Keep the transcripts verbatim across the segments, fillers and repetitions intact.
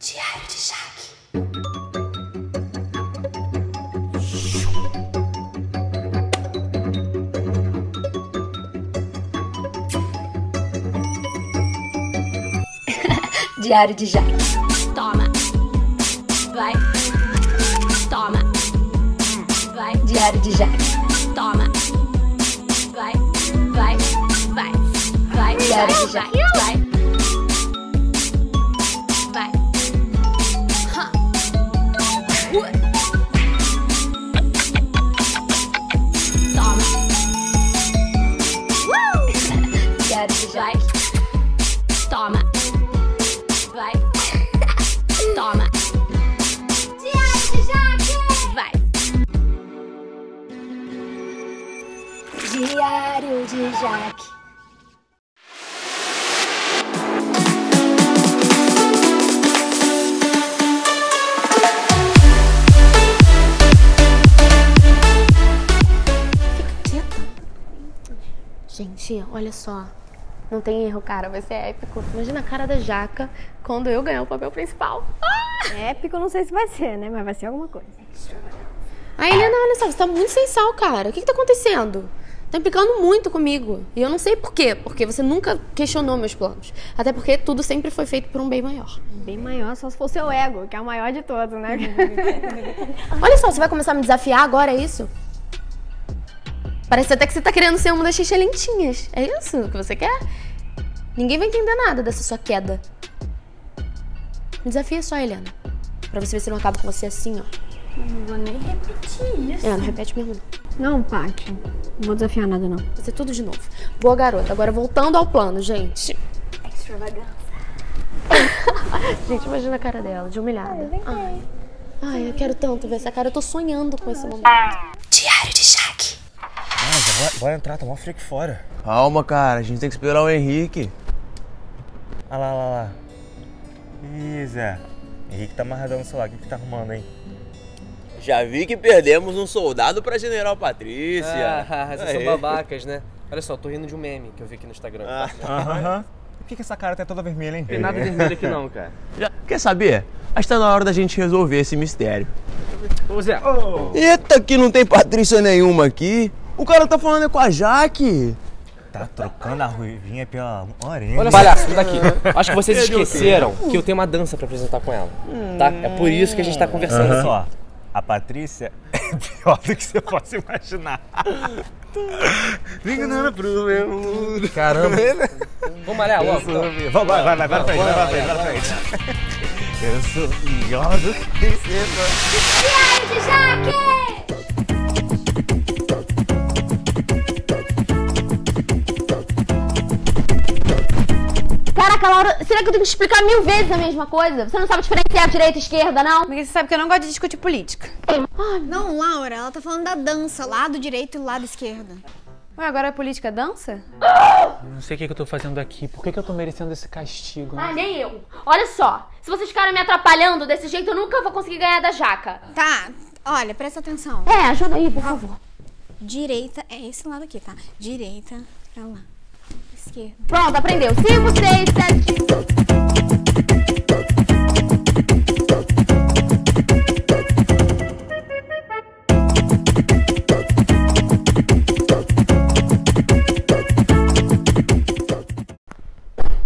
Diário de Jaque. Diário de Jaque. Toma. Vai. Toma. Vai. Diário de Jaque. Toma. Vai. Vai. Vai. Vai. Diário de Jaque. Vai. Vai, toma, vai, toma, Diário de Jaque, vai, Diário de Jaque. Gente, olha só. Não tem erro, cara. Vai ser épico. Imagina a cara da Jaca quando eu ganhar o papel principal. Ah! É épico, não sei se vai ser, né? Mas vai ser alguma coisa. Aí, Helena, olha só. Você tá muito sem sal, cara. O que que tá acontecendo? Tá implicando muito comigo. E eu não sei por quê. Porque você nunca questionou meus planos. Até porque tudo sempre foi feito por um bem maior. Bem maior, só se for seu ego, que é o maior de todos, né? Olha só, você vai começar a me desafiar agora, é isso? Parece até que você tá querendo ser uma das excelentinhas. É isso que você quer? Ninguém vai entender nada dessa sua queda. Me desafia só, Helena. Pra você ver se eu não acabo com você assim, ó. Eu não vou nem repetir isso. É, não repete mesmo não. Não, Paty. Não vou desafiar nada, não. Vai ser tudo de novo. Boa, garota. Agora, voltando ao plano, gente. Extravagância. Gente, imagina a cara dela, de humilhada. Ai, Ai. Ai, eu quero tanto ver essa cara. Eu tô sonhando com esse momento. Diário de Jaque. Vai, vai entrar, tá mó frio aqui fora. Calma, cara, a gente tem que esperar o Henrique. Olha ah lá, olha lá, lá. Ih, Zé. Henrique tá amarradão no celular, o que que tá arrumando, hein? Já vi que perdemos um soldado pra General Patrícia. Ah, vocês são babacas, né? Olha só, tô rindo de um meme que eu vi aqui no Instagram. Ah, aham. Por que que essa cara tá toda vermelha, hein? Tem nada vermelho aqui não, cara. Já... Quer saber? Acho que tá na hora da gente resolver esse mistério. Ô, Zé. Oh. Eita, que não tem Patrícia nenhuma aqui. O cara tá falando com a Jaque. Tá trocando a ruivinha pela orelha. Olha, palhaço, daqui. Acho que vocês esqueceram que eu tenho uma dança pra apresentar com ela, tá? É por isso que a gente tá conversando aqui. Ó, a Patrícia é pior do que você possa imaginar. Ligando pro meu mundo. Caramba. Vamos malhar logo. Vamos, vai, vai, vai pra frente, vai pra frente, vai pra frente. Eu sou pior do que você. Diário de Jaque! Caraca, Laura, será que eu tenho que explicar mil vezes a mesma coisa? Você não sabe diferenciar direita e esquerda, não? Porque você sabe que eu não gosto de discutir política. Ai, não, Laura, ela tá falando da dança, lado direito e lado esquerdo. Ué, agora a política dança? Não sei o que que eu tô fazendo aqui. Por que que eu tô merecendo esse castigo? Né? Ah, nem eu. Olha só, se vocês ficarem me atrapalhando desse jeito, eu nunca vou conseguir ganhar da Jaca. Tá, olha, presta atenção. É, ajuda aí, por favor. Direita, é esse lado aqui, tá? Direita pra lá. Esquerda. Pronto, aprendeu. cinco, seis, sete...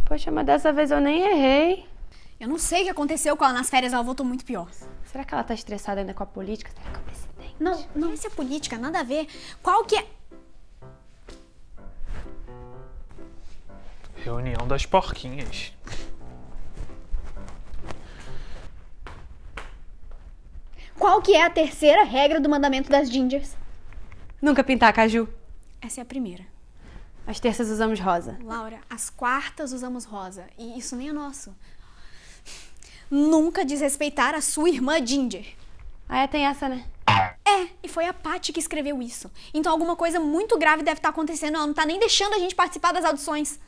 Poxa, mas dessa vez eu nem errei. Eu não sei o que aconteceu com ela nas férias, ela voltou muito pior. Será que ela tá estressada ainda com a política? Será que é o presidente? Não, não. Essa é política, nada a ver. Qual que é... Reunião das porquinhas. Qual que é a terceira regra do mandamento das gingers? Nunca pintar, Caju. Essa é a primeira. As terças usamos rosa. Laura, as quartas usamos rosa. E isso nem é nosso. Nunca desrespeitar a sua irmã ginger. Ah, é, tem essa, né? É, e foi a Paty que escreveu isso. Então alguma coisa muito grave deve estar acontecendo. Ela não tá nem deixando a gente participar das audições.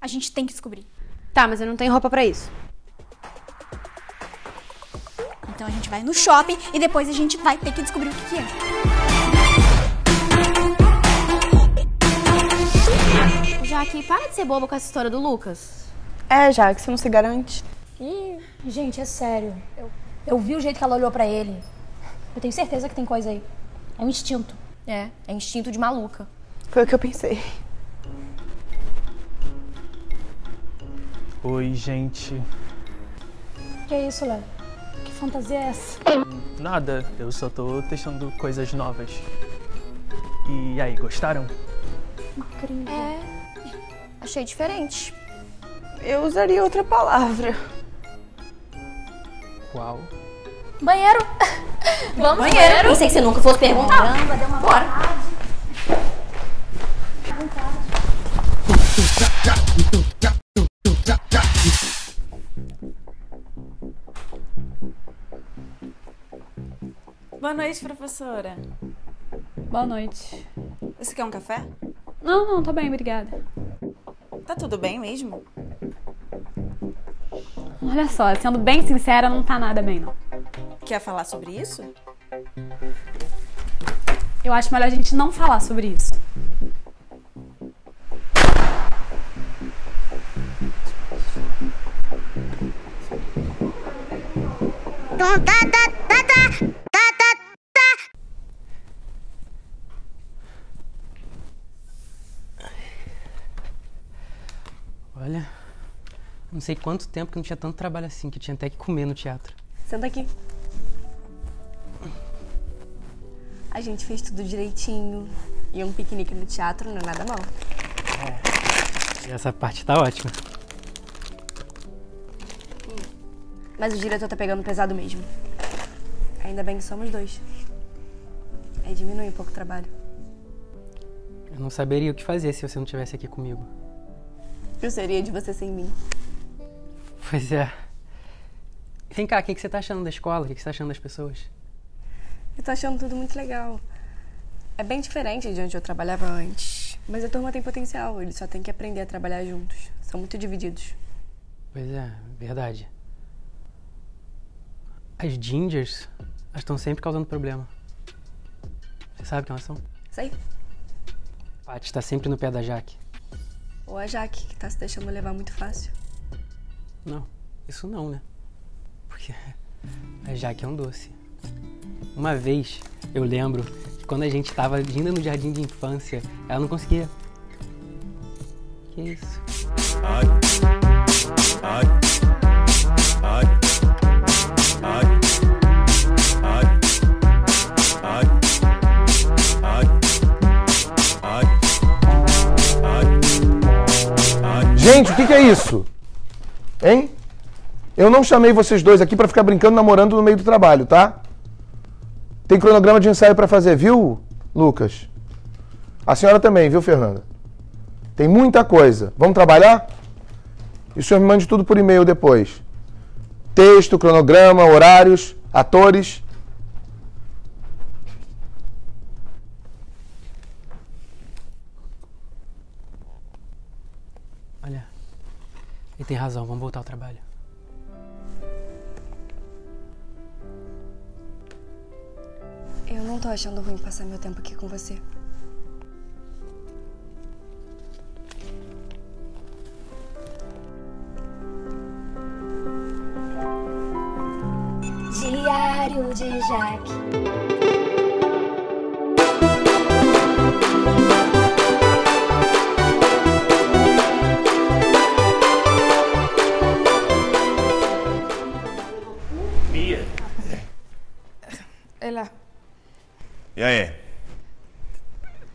A gente tem que descobrir. Tá, mas eu não tenho roupa pra isso. Então a gente vai no shopping e depois a gente vai ter que descobrir o que que é. Jaque, para de ser boba com essa história do Lucas. É, Jaque, você não se garante. Ih. Gente, é sério. Eu, eu vi o jeito que ela olhou pra ele. Eu tenho certeza que tem coisa aí. É um instinto. É, é instinto de maluca. Foi o que eu pensei. Oi, gente. Que é isso, Léo? Que fantasia é essa? Nada, eu só tô testando coisas novas. E aí, gostaram? Incrível. É, achei diferente. Eu usaria outra palavra. Qual? Banheiro. Vamos, banheiro. banheiro. Pensei que você nunca fosse perguntar. Caramba, deu uma bora. Boa noite, professora. Boa noite. Você quer um café? Não, não, tá bem, obrigada. Tá tudo bem mesmo? Olha só, sendo bem sincera, não tá nada bem, não. Quer falar sobre isso? Eu acho melhor a gente não falar sobre isso. Olha, não sei quanto tempo que não tinha tanto trabalho assim, que tinha até que comer no teatro. Senta aqui. A gente fez tudo direitinho. E um piquenique no teatro não é nada mal. É. E essa parte tá ótima. Mas o diretor tá pegando pesado mesmo. Ainda bem que somos dois. Aí diminui um pouco o trabalho. Eu não saberia o que fazer se você não estivesse aqui comigo. O que seria de você sem mim? Pois é. Vem cá, o que você tá achando da escola? O que você tá achando das pessoas? Eu tô achando tudo muito legal. É bem diferente de onde eu trabalhava antes. Mas a turma tem potencial, eles só tem que aprender a trabalhar juntos. São muito divididos. Pois é, verdade. As gingers, elas estão sempre causando problema. Você sabe quem elas são? Sei. A Paty tá sempre no pé da Jaque. Ou a Jaque, que tá se deixando levar muito fácil. Não, isso não, né? Porque a Jaque é um doce. Uma vez, eu lembro que quando a gente estava ainda no jardim de infância, ela não conseguia. Que isso? Ai. Ai. Ai. Ai. Ai. Ai. Ai. Ai. Ai. Gente, o que que é isso? Hein? Eu não chamei vocês dois aqui pra ficar brincando, namorando no meio do trabalho, tá? Tem cronograma de ensaio pra fazer, viu, Lucas? A senhora também, viu, Fernanda? Tem muita coisa. Vamos trabalhar? E o senhor me mande tudo por e-mail depois. Texto, cronograma, horários, atores. Olha, ele tem razão, vamos voltar ao trabalho. Eu não tô achando ruim passar meu tempo aqui com você. Diário de Jaque. E aí?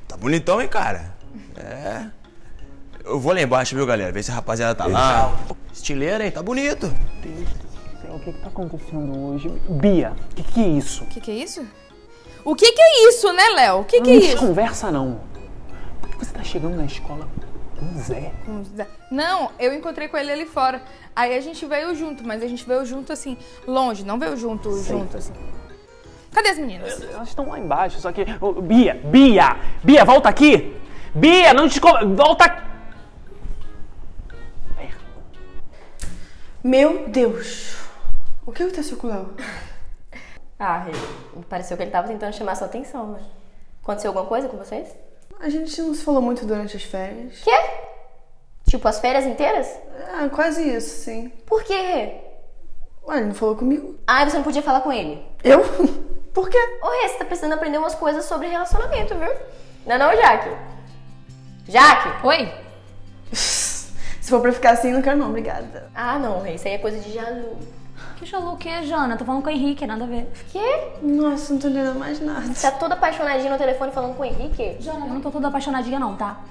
Tá bonitão, hein, cara? É. Eu vou lá embaixo, viu, galera? Ver se a rapaziada tá lá. Estileira, hein? Tá bonito. Deus do céu, o que que tá acontecendo hoje? Bia, o que que é isso? O que que é isso? O que que é isso, né, Léo? O que que é isso? Não conversa, não. Por que você tá chegando na escola com o Zé? Com o Zé. Não, eu encontrei com ele ali fora. Aí a gente veio junto, mas a gente veio junto, assim, longe. Não veio junto, Sim. junto, assim. Cadê as meninas? Elas estão lá embaixo, só que... Oh, Bia, Bia! Bia, volta aqui! Bia, não te... Volta aqui! Meu Deus! O que aconteceu com o Léo? Ah, pareceu que ele tava tentando chamar sua atenção, né? Aconteceu alguma coisa com vocês? A gente não se falou muito durante as férias. Quê? Tipo, as férias inteiras? Ah, quase isso, sim. Por quê? Ué, ele não falou comigo. Ah, você não podia falar com ele? Eu? Por quê? Ô, Rê, você tá precisando aprender umas coisas sobre relacionamento, viu? Não é não, Jaque? Jaque! Oi? Se for pra ficar assim, não quero não, obrigada. Ah, não, Rê, isso aí é coisa de Jalu. Que Jalu o quê, Jana? Tô falando com o Henrique, nada a ver. Quê? Nossa, não tô entendendo mais nada. Você tá toda apaixonadinha no telefone falando com o Henrique? Jana, eu não tô toda apaixonadinha não, tá?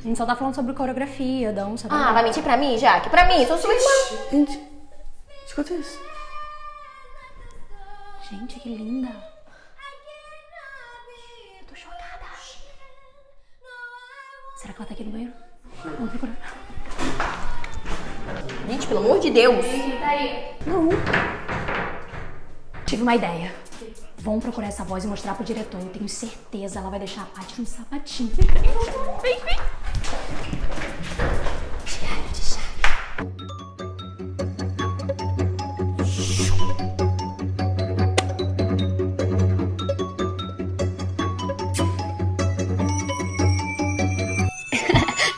A gente só tá falando sobre coreografia, dança... Ah, vai mentir pra mim, Jaque? Pra mim, sou sua irmã. Gente, escuta isso. Gente, que linda. Eu tô chocada. Será que ela tá aqui no banheiro? Vamos procurar. Gente, pelo amor de Deus. Tá aí. Não. Tive uma ideia. Vão procurar essa voz e mostrar pro diretor. Eu tenho certeza, ela vai deixar a Paty no sapatinho. Vem, vem.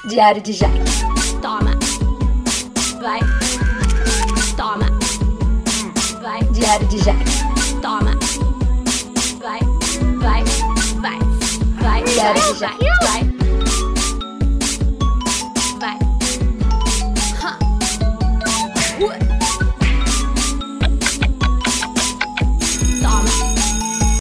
Diário de Jaque. Toma. Vai. Toma. Vai. Diário de Jaque. Toma. Vai. Vai. Vai. Vai. Diário de Jaque. Vai.